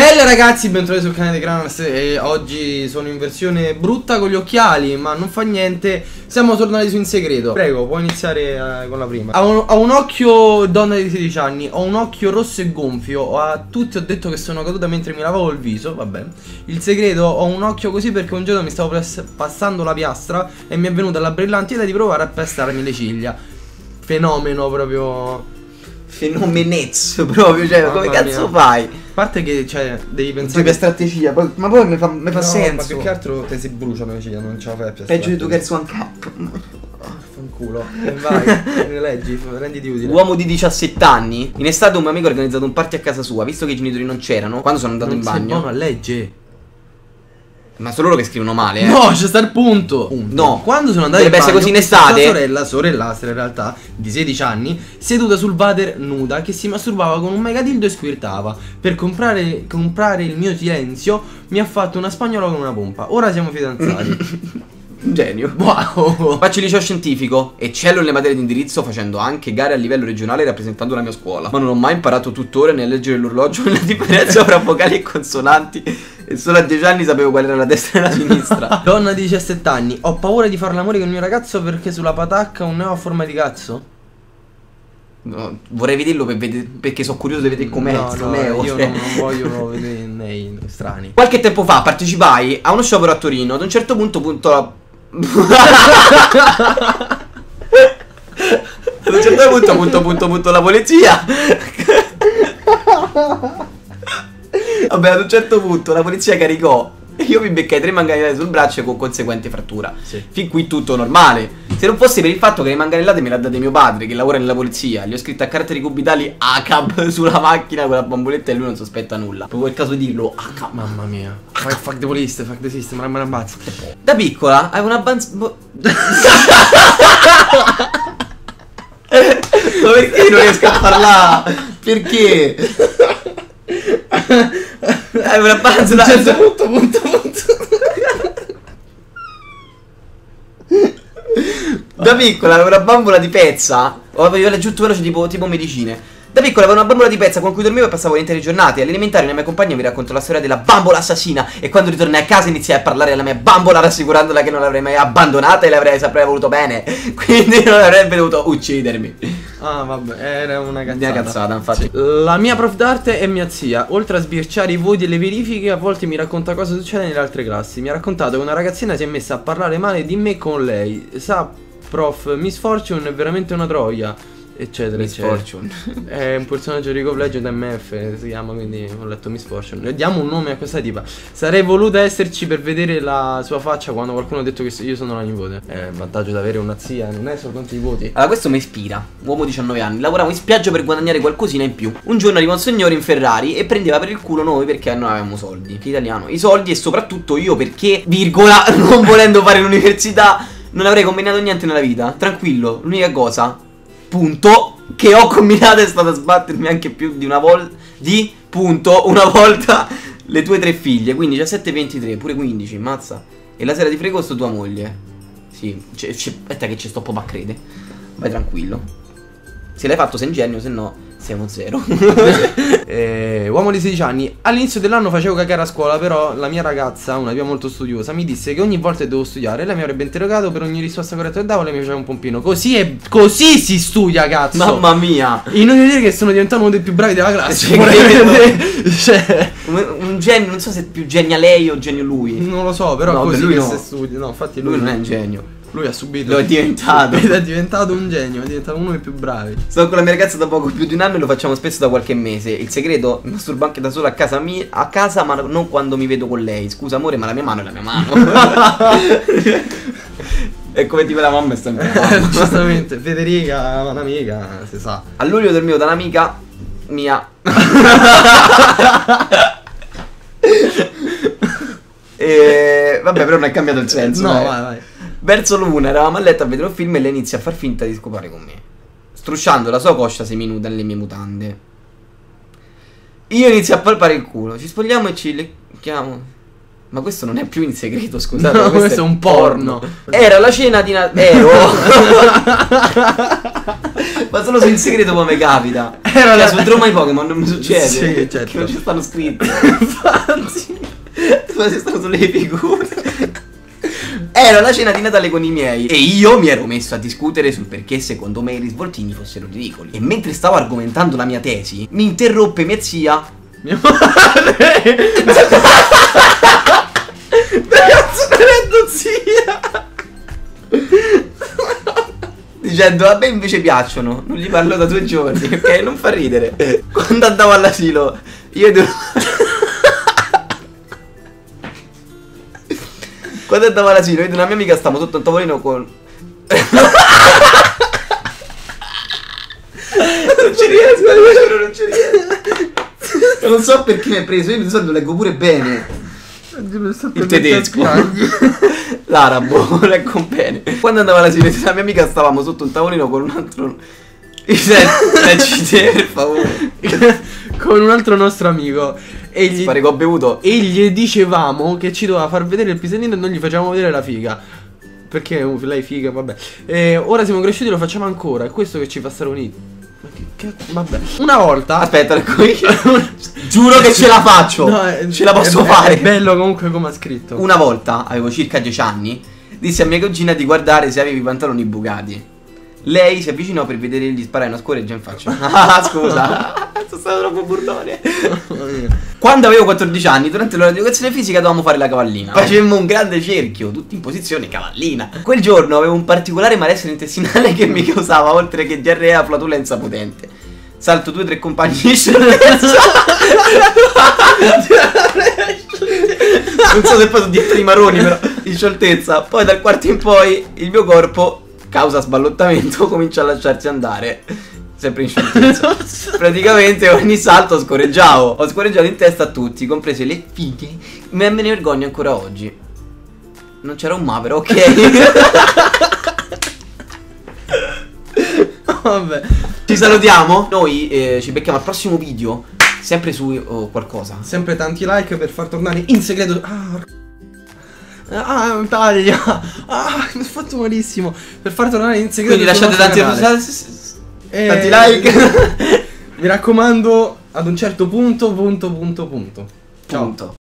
Bella ragazzi, bentornati sul canale di Grananas. E oggi sono in versione brutta con gli occhiali, ma non fa niente. Siamo tornati su INSEGRETO. Prego, puoi iniziare con la prima. Ho un occhio donna di 16 anni, ho un occhio rosso e gonfio. A tutti ho detto che sono caduta mentre mi lavavo il viso. Vabbè. Il segreto, ho un occhio così perché un giorno mi stavo passando la piastra e mi è venuta la brillante idea di provare a pestarmi le ciglia. Fenomeno proprio. Fenomenezzo proprio, cioè, mamma come cazzo mia. Fai? A parte che, cioè, devi pensare per strategia, ma poi mi fa no, senso. Ma più che altro te si bruciano le ciglia, non ce la fai più. Peggio di tu che One Cup. Fanculo. E vai, ne leggi, renditi utile. Uomo di 17 anni. In estate un mio amico ha organizzato un party a casa sua, visto che i genitori non c'erano, quando sono andato in bagno. No, non legge. Ma sono loro che scrivono male, eh? No, c'è sta il punto. No, quando sono andato in bagno, così in estate, sorellastra in realtà, di 16 anni, seduta sul water nuda, che si masturbava con un megatildo e squirtava. Per comprare il mio silenzio, mi ha fatto una spagnola con una pompa. Ora siamo fidanzati. Genio. Wow. Faccio il liceo scientifico, eccello nelle materie di indirizzo, facendo anche gare a livello regionale rappresentando la mia scuola. Ma non ho mai imparato tuttora né a leggere l'orologio e la differenza tra vocali e consonanti. E solo a 10 anni sapevo qual era la destra e la sinistra. Donna di 17 anni, ho paura di fare l'amore con il mio ragazzo perché sulla patacca un neo a forma di cazzo. No, vorrei vederlo perché sono curioso di vedere com'è. No, io non voglio vedere nei strani. Qualche tempo fa partecipai a uno sciopero a Torino. Ad un certo punto punto la polizia. Vabbè, ad un certo punto la polizia caricò e io mi beccai 3 manganellate sul braccio con conseguente frattura. Sì. Fin qui tutto normale. Se non fosse per il fatto che le manganellate me le ha date mio padre, che lavora nella polizia, gli ho scritto a caratteri cubitali ACAB sulla macchina con la bamboletta e lui non sospetta nulla. Proprio il caso di dirlo ACAB. Mamma mia. Fuck the police, fuck the system, ma ammazzo. Da piccola avevo una Ma perché non riesco a parlare? Perché? Hai una panzola. Punto. Da piccola avevo una bambola di pezza. Avevo laggiunto veloce tipo medicine. Da piccola avevo una bambola di pezza con cui dormivo e passavo le intere giornate. All'elementare una mia compagna mi raccontò la storia della bambola assassina. E quando ritornai a casa iniziai a parlare alla mia bambola, rassicurandola che non l'avrei mai abbandonata e l'avrei sempre voluto bene. Quindi non avrebbe dovuto uccidermi. Ah vabbè, era una cazzata. Infatti sì. La mia prof d'arte è mia zia. Oltre a sbirciare i voti e le verifiche, a volte mi racconta cosa succede nelle altre classi. Mi ha raccontato che una ragazzina si è messa a parlare male di me con lei. Sa prof, Miss Fortune è veramente una troia, eccetera Miss eccetera. Fortune è un personaggio di League of Legends MF, si chiama, quindi ho letto Miss Fortune. Diamo un nome a questa tipa. Sarei voluta esserci per vedere la sua faccia quando qualcuno ha detto che io sono la nipote. Vantaggio di avere una zia, non è soltanto i voti. Allora questo mi ispira. Uomo 19 anni, lavoravo in spiaggia per guadagnare qualcosina in più. Un giorno arriva un signore in Ferrari e prendeva per il culo noi perché non avevamo soldi. L'italiano, i soldi, e soprattutto io perché, virgola, non volendo fare l'università non avrei combinato niente nella vita. Tranquillo, l'unica cosa che ho combinato è stata sbattermi anche più di una volta le tue 3 figlie, quindi 17 23 pure 15, mazza. E la sera di fregosto tua moglie. Sì, aspetta che ci sto po' ma crede. Vai tranquillo. Se l'hai fatto sei ingenio, se no siamo zero. Uomo di 16 anni. All'inizio dell'anno facevo cagare a scuola, però la mia ragazza, una via molto studiosa, mi disse che ogni volta che dovevo studiare lei mi avrebbe interrogato per ogni risposta corretta che davo, lei mi faceva un pompino. Così si studia, cazzo. Mamma mia. Inutile dire che sono diventato uno dei più bravi della classe. Cioè, un genio, non so se è più genia lei o genio lui. Non lo so, però no, così lui no. Studia. No, infatti lui non è un genio. Lui ha subito. Lo è diventato. È diventato un genio, è diventato uno dei più bravi. Sono con la mia ragazza da poco più di un anno e lo facciamo spesso da qualche mese. Il segreto, mi masturbo anche da solo a casa mia, ma non quando mi vedo con lei. Scusa amore, ma la mia mano è la mia mano. È come tipo la mamma è sempre giustamente. Federica, un'amica, si sa. A luglio dormivo da un'amica mia. Vabbè, però non è cambiato il senso. No, vai. Verso l'una eravamo a letto a vedere un film e lei inizia a far finta di scopare con me, strusciando la sua coscia seminuda nelle mie mutande. Io inizio a palpare il culo. Ci spogliamo e ci lecchiamo. Ma questo non è più in segreto, scusate. No, questo è un porno. Era la cena di Natale. Ma solo su in segreto poi mi capita. Era la... Su Draw My Pokémon non mi succede. Sì, certo. Che non ci stanno scritti. Infatti. Ma ci stanno sulle figure. Era la cena di Natale con i miei e io mi ero messo a discutere sul perché secondo me i risvoltini fossero ridicoli. E mentre stavo argomentando la mia tesi, mi interruppe mia zia. Mia madre. Ragazzo, prendo zia. Dicendo a me invece piacciono. Non gli parlo da 2 giorni, ok? Non fa ridere. Quando andavo all'asilo io quando andavo all'asilo, io e una mia amica stavamo sotto un tavolino con... Non ci riesco, non ci riesco. Non so perché mi hai preso, io di solito leggo pure bene. Il tedesco. L'arabo, leggo bene. Quando andavo all'asilo, io e una mia amica stavamo sotto un tavolino con un altro... per favore. Con un altro nostro amico. E gli dicevamo che ci doveva far vedere il pisellino e non gli facevamo vedere la figa. Perché lei figa, vabbè. E ora siamo cresciuti e lo facciamo ancora. È questo che ci fa stare uniti. Ma che cazzo, vabbè. Una volta. Aspetta, qui. Giuro che ce la faccio. No, ce la posso fare. È bello comunque come ha scritto. Una volta, avevo circa 10 anni, dissi a mia cugina di guardare se avevi i pantaloni bucati. Lei si avvicinò per vedere gli sparare una scoreggia in faccia. Ah, scusa. Sono stato troppo burlone. Quando avevo 14 anni, durante l'ora di educazione fisica dovevamo fare la cavallina. Facemmo un grande cerchio, tutti in posizione cavallina. Quel giorno avevo un particolare malessere intestinale che mi causava, oltre che diarrea, flatulenza potente. Salto 2 o 3 compagni di scioltezza. Non so se poi sono dietro i maroni, però in scioltezza. Poi dal quarto in poi il mio corpo, causa sballottamento, comincia a lasciarsi andare. Sempre in scioltezza. Praticamente ogni salto scorreggiavo. Ho scorreggiato in testa a tutti, comprese le fighe. Ma me ne vergogno ancora oggi. Non c'era un ma, però ok. Vabbè. Ci salutiamo. Noi ci becchiamo al prossimo video. Sempre su qualcosa. Sempre tanti like per far tornare in segreto. Ah, taglia. Ah, mi ha fatto malissimo. Per far tornare in segreto. Quindi lasciate tanti like. Mi raccomando, ad un certo punto. Ciao. Punto.